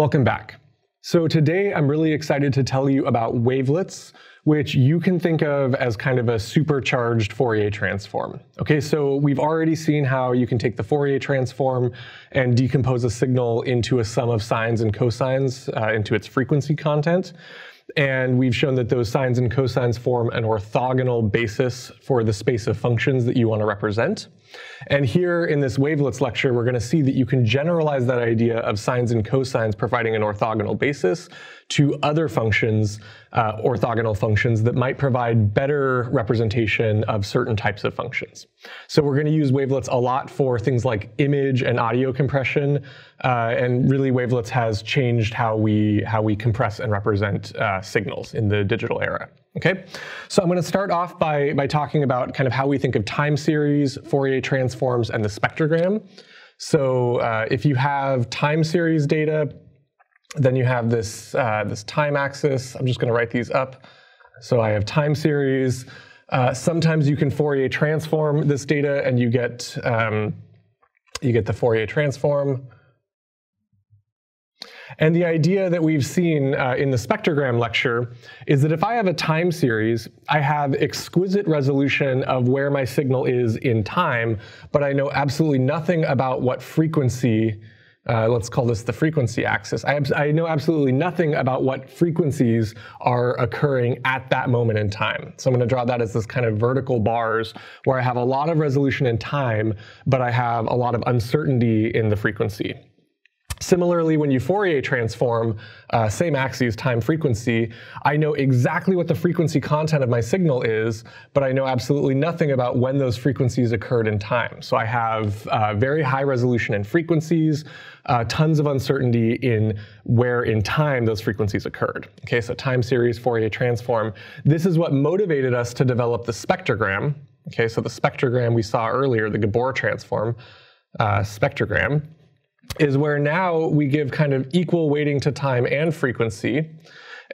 Welcome back. So today I'm really excited to tell you about wavelets, which you can think of as kind of a supercharged Fourier transform. Okay, so we've already seen how you can take the Fourier transform and decompose a signal into a sum of sines and cosines into its frequency content. And we've shown that those sines and cosines form an orthogonal basis for the space of functions that you want to represent. And here in this wavelets lecture, we're going to see that you can generalize that idea of sines and cosines providing an orthogonal basis to other functions, orthogonal functions that might provide better representation of certain types of functions. So we're going to use wavelets a lot for things like image and audio compression, and really wavelets has changed how we compress and represent signals in the digital era. Okay, so I'm going to start off by talking about kind of how we think of time series, Fourier transforms, and the spectrogram. So if you have time series data, then you have this, this time axis. I'm just going to write these up. So I have time series. Sometimes you can Fourier transform this data, and you get the Fourier transform. And the idea that we've seen in the spectrogram lecture is that if I have a time series, I have exquisite resolution of where my signal is in time, but I know absolutely nothing about what frequency, let's call this the frequency axis. I know absolutely nothing about what frequencies are occurring at that moment in time. So I'm going to draw that as this kind of vertical bars where I have a lot of resolution in time, but I have a lot of uncertainty in the frequency. Similarly, when you Fourier transform, same axes, time frequency, I know exactly what the frequency content of my signal is, but I know absolutely nothing about when those frequencies occurred in time. So I have very high resolution in frequencies, tons of uncertainty in where in time those frequencies occurred. Okay, so time series, Fourier transform. This is what motivated us to develop the spectrogram. Okay, so the spectrogram we saw earlier, the Gabor transform spectrogram, is where now we give kind of equal weighting to time and frequency,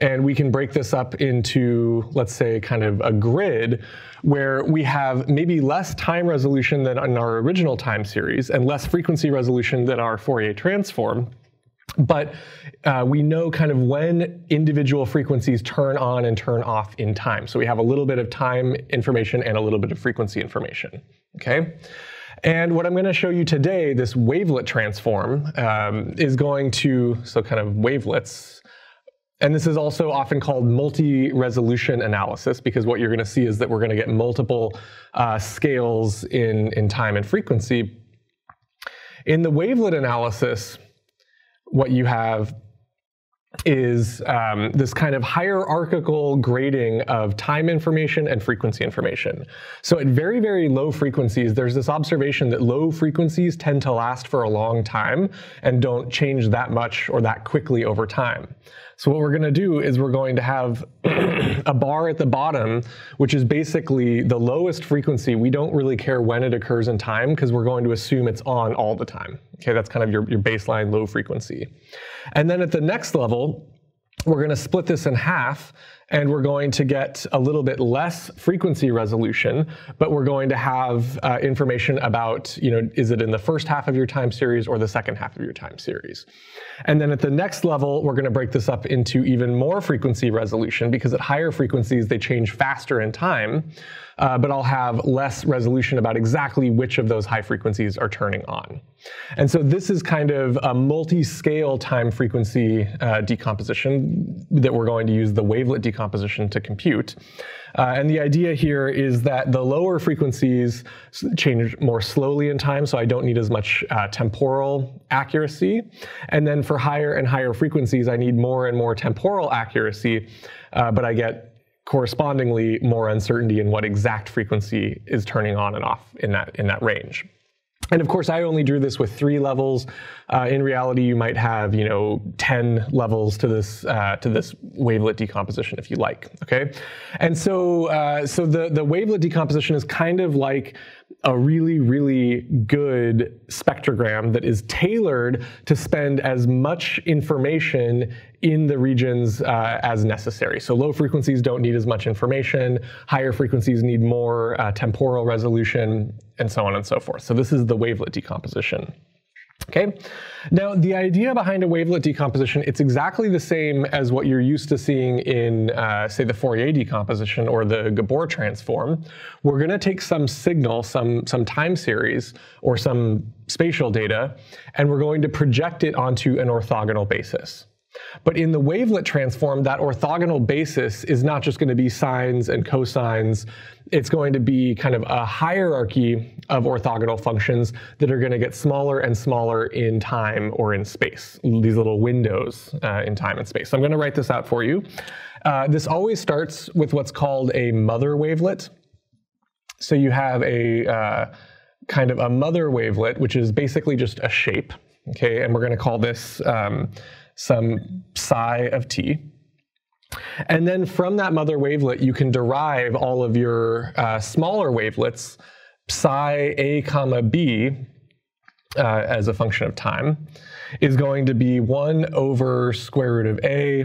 and we can break this up into, let's say, kind of a grid where we have maybe less time resolution than in our original time series and less frequency resolution than our Fourier transform. But we know kind of when individual frequencies turn on and turn off in time. So we have a little bit of time information and a little bit of frequency information, okay? And what I'm going to show you today, this wavelet transform, is going to, so kind of wavelets, and this is also often called multi-resolution analysis, because what you're going to see is that we're going to get multiple scales in time and frequency. In the wavelet analysis, what you have is this kind of hierarchical grading of time information and frequency information. So at very, very low frequencies, there's this observation that low frequencies tend to last for a long time and don't change that much or that quickly over time. So what we're going to do is we're going to have a bar at the bottom, which is basically the lowest frequency. We don't really care when it occurs in time because we're going to assume it's on all the time. Okay, that's kind of your baseline low frequency. And then at the next level, we're going to split this in half, and we're going to get a little bit less frequency resolution, but we're going to have information about, you know, is it in the first half of your time series or the second half of your time series? And then at the next level, we're going to break this up into even more frequency resolution, because at higher frequencies, they change faster in time, but I'll have less resolution about exactly which of those high frequencies are turning on. And so this is kind of a multi-scale time frequency decomposition that we're going to use the wavelet decomposition to compute. And the idea here is that the lower frequencies change more slowly in time, so I don't need as much temporal accuracy. And then for higher and higher frequencies, I need more and more temporal accuracy, but I get correspondingly more uncertainty in what exact frequency is turning on and off in that range. And of course, I only drew this with 3 levels. In reality, you might have, you know, 10 levels to this wavelet decomposition, if you like. Okay, and so so the wavelet decomposition is kind of like a really, really good spectrogram that is tailored to spend as much information in the regions as necessary. So low frequencies don't need as much information, higher frequencies need more temporal resolution, and so on and so forth. So this is the wavelet decomposition. Okay. Now, the idea behind a wavelet decomposition, it's exactly the same as what you're used to seeing in, say, the Fourier decomposition or the Gabor transform. We're going to take some signal, some time series, or some spatial data, and we're going to project it onto an orthogonal basis. But in the wavelet transform, that orthogonal basis is not just going to be sines and cosines. It's going to be kind of a hierarchy of orthogonal functions that are going to get smaller and smaller in time or in space, these little windows in time and space. So I'm going to write this out for you. This always starts with what's called a mother wavelet. So you have a kind of a mother wavelet, which is basically just a shape. Okay, and we're going to call this some psi of t. And then from that mother wavelet, you can derive all of your smaller wavelets, psi a comma b, as a function of time, is going to be 1 over square root of a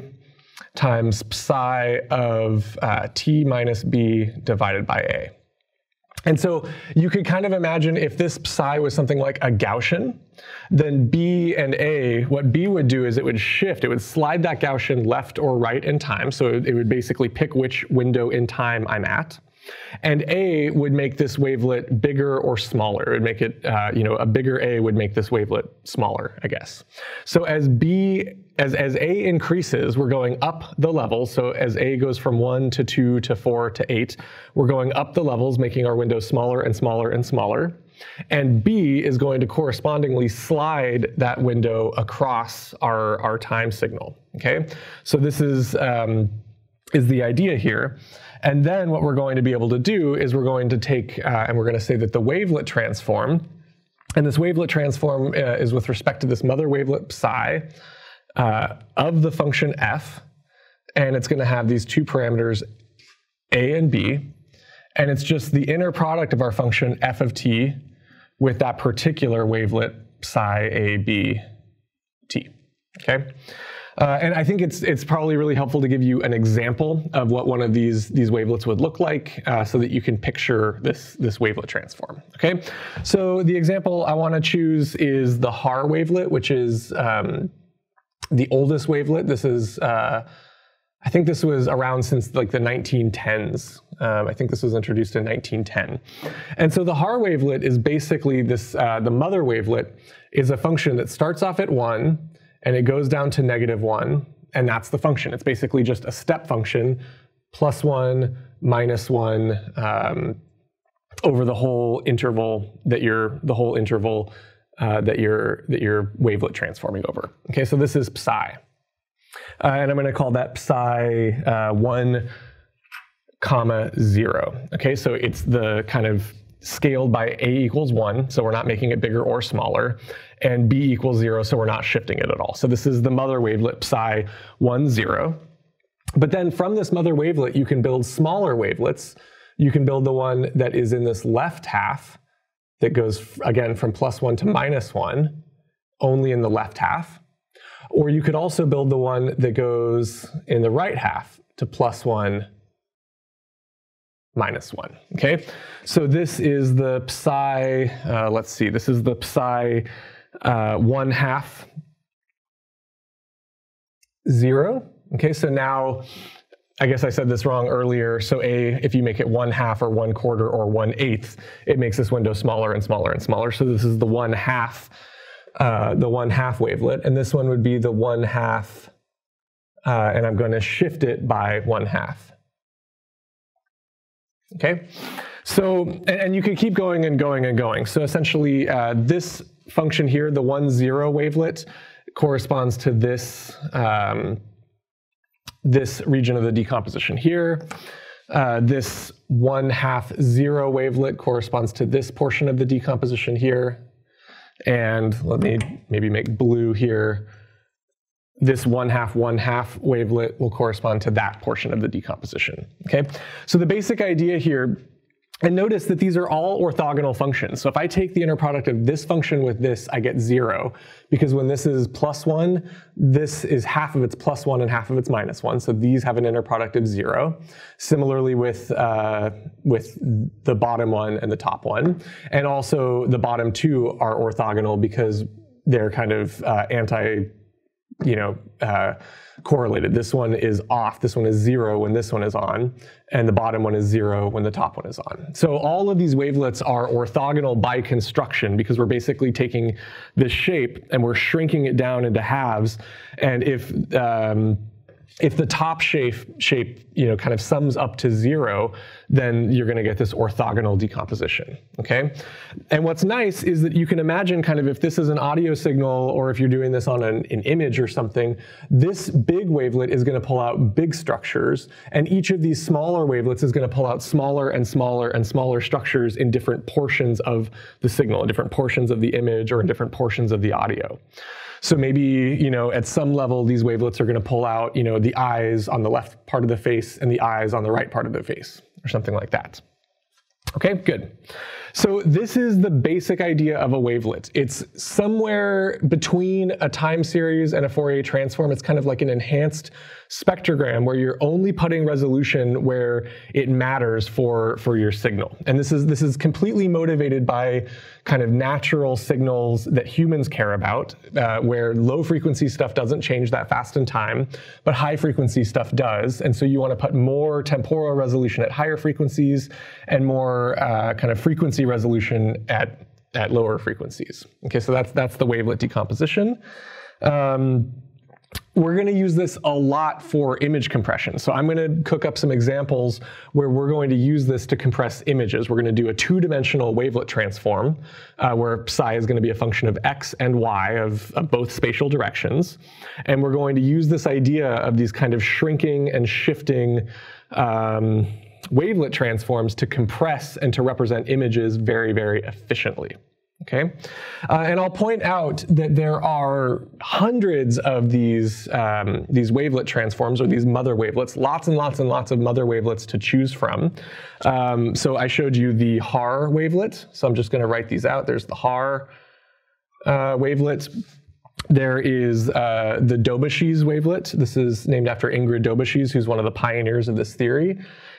times psi of t minus b divided by a. And so you could kind of imagine if this psi was something like a Gaussian, then b and a, what b would do is it would shift. It would slide that Gaussian left or right in time. So it would basically pick which window in time I'm at. And a would make this wavelet bigger or smaller. It would make it, you know, a bigger a would make this wavelet smaller, I guess. So as a increases, we're going up the levels. So as a goes from 1 to 2 to 4 to 8, we're going up the levels, making our window smaller and smaller and smaller. And b is going to correspondingly slide that window across our time signal. Okay, so this is the idea here. And then what we're going to be able to do is we're going to take, and we're going to say that the wavelet transform, and this wavelet transform is with respect to this mother wavelet psi of the function f, and it's going to have these two parameters, a and b, and it's just the inner product of our function f of t with that particular wavelet psi a b t, okay? And I think it's probably really helpful to give you an example of what one of these wavelets would look like, so that you can picture this wavelet transform. Okay, so the example I want to choose is the Haar wavelet, which is the oldest wavelet. This is I think this was around since like the 1910s. I think this was introduced in 1910. And so the Haar wavelet is basically this. The mother wavelet is a function that starts off at 1. And it goes down to -1, and that's the function. It's basically just a step function, +1, -1, over the whole interval that your wavelet transforming over. Okay, so this is psi, and I'm going to call that psi 1, 0. Okay, so it's the kind of scaled by a = 1, so we're not making it bigger or smaller, and b = 0, so we're not shifting it at all. So this is the mother wavelet psi 1, 0. But then from this mother wavelet, you can build smaller wavelets. You can build the one that is in this left half that goes, again, from +1 to -1, only in the left half. Or you could also build the one that goes in the right half to +1, -1. Okay, so this is the psi, let's see, this is the psi 1/2, 0. Okay, so now, I guess I said this wrong earlier, so a, if you make it 1/2 or 1/4 or 1/8, it makes this window smaller and smaller and smaller. So this is the 1/2, the 1/2 wavelet, and this one would be the 1/2, and I'm going to shift it by 1/2. Okay, so, and you can keep going and going and going. So essentially, this function here, the 1, 0 wavelet, corresponds to this, this region of the decomposition here. This 1/2, 0 wavelet corresponds to this portion of the decomposition here. And let me maybe make blue here. This 1/2, 1/2 wavelet will correspond to that portion of the decomposition, okay? So the basic idea here, and notice that these are all orthogonal functions. So if I take the inner product of this function with this, I get 0, because when this is +1, this is half of it's +1 and half of it's -1, so these have an inner product of 0. Similarly with the bottom one and the top one, and also the bottom two are orthogonal because they're kind of correlated. This one is off, this one is zero when this one is on, and the bottom one is zero when the top one is on. So all of these wavelets are orthogonal by construction because we're basically taking this shape and we're shrinking it down into halves. And if the top shape kind of sums up to zero, then you're going to get this orthogonal decomposition, okay? And what's nice is that you can imagine kind of if this is an audio signal or if you're doing this on an image or something, this big wavelet is going to pull out big structures, and each of these smaller wavelets is going to pull out smaller and smaller and smaller structures in different portions of the signal, in different portions of the image or in different portions of the audio. So maybe, at some level, these wavelets are going to pull out, the eyes on the left part of the face and the eyes on the right part of the face, or something like that. Okay, good. So this is the basic idea of a wavelet. It's somewhere between a time series and a Fourier transform. It's kind of like an enhanced spectrogram where you're only putting resolution where it matters for your signal. And this is completely motivated by kind of natural signals that humans care about, where low frequency stuff doesn't change that fast in time, but high frequency stuff does. And so you want to put more temporal resolution at higher frequencies and more kind of frequency resolution at lower frequencies. Okay, so that's the wavelet decomposition. We're going to use this a lot for image compression. So I'm going to cook up some examples where we're going to use this to compress images. We're going to do a two-dimensional wavelet transform where psi is going to be a function of x and y of both spatial directions. And we're going to use this idea of these kind of shrinking and shifting wavelet transforms to compress and to represent images very, very efficiently. Okay, and I'll point out that there are hundreds of these wavelet transforms, or these mother wavelets, lots and lots and lots of mother wavelets to choose from. So I showed you the Haar wavelet, so I'm just going to write these out. There's the Haar wavelet. There is the Daubechies wavelet. This is named after Ingrid Daubechies, who's one of the pioneers of this theory.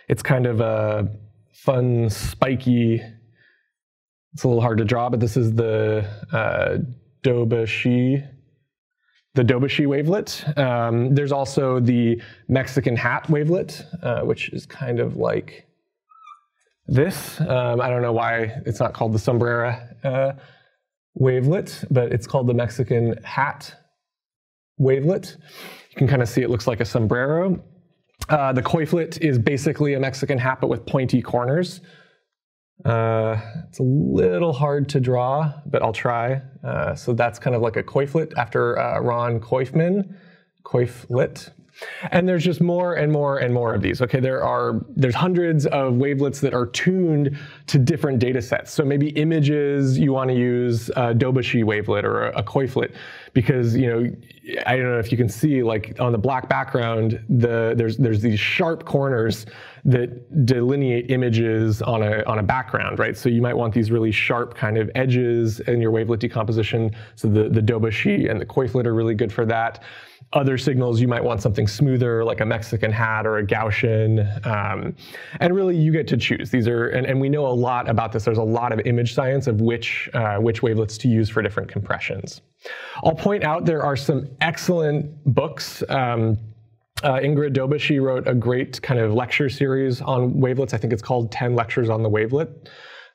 It's kind of a fun, spiky... It's a little hard to draw, but this is the Daubechies wavelet. There's also the Mexican hat wavelet, which is kind of like this. I don't know why it's not called the sombrero wavelet, but it's called the Mexican hat wavelet. You can kind of see it looks like a sombrero. The coiflet is basically a Mexican hat, but with pointy corners. It's a little hard to draw, but I'll try. So that's kind of like a coiflet after Ron Coifman, coiflet. And there's just more and more and more of these. Okay, there's hundreds of wavelets that are tuned to different data sets. So maybe images, you want to use a Daubechies wavelet or a coiflet because, I don't know if you can see, like on the black background, there's these sharp corners that delineate images on a background, right? So you might want these really sharp kind of edges in your wavelet decomposition. So the Daubechies and the coiflet are really good for that. Other signals, you might want something smoother, like a Mexican hat or a Gaussian. And really, you get to choose. These are, and we know a lot about this. There's a lot of image science of which wavelets to use for different compressions. I'll point out there are some excellent books. Ingrid Daubechies wrote a great kind of lecture series on wavelets. I think it's called 10 Lectures on the Wavelet.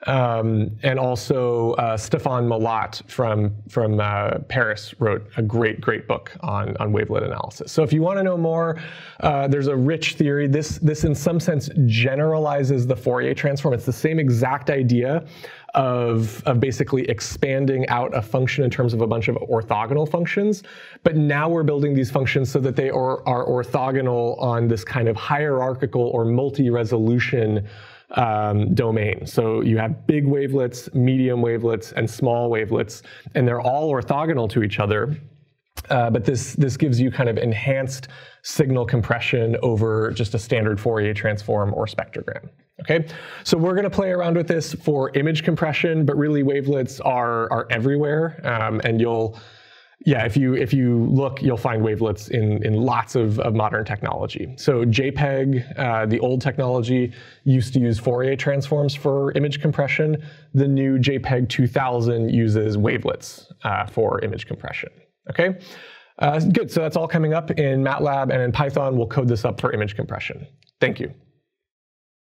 And also Stéphane Mallat from Paris wrote a great book on wavelet analysis. So if you want to know more, there's a rich theory. This in some sense generalizes the Fourier transform. It's the same exact idea of basically expanding out a function in terms of a bunch of orthogonal functions, but now we're building these functions so that they are orthogonal on this kind of hierarchical or multi-resolution domain. So you have big wavelets, medium wavelets, and small wavelets, and they're all orthogonal to each other. But this gives you kind of enhanced signal compression over just a standard Fourier transform or spectrogram. Okay, so we're going to play around with this for image compression, but really wavelets are everywhere, and you'll Yeah, if you look, you'll find wavelets in lots of modern technology. So JPEG, the old technology, used to use Fourier transforms for image compression. The new JPEG 2000 uses wavelets for image compression. Okay, good. So that's all coming up in MATLAB and in Python. We'll code this up for image compression. Thank you.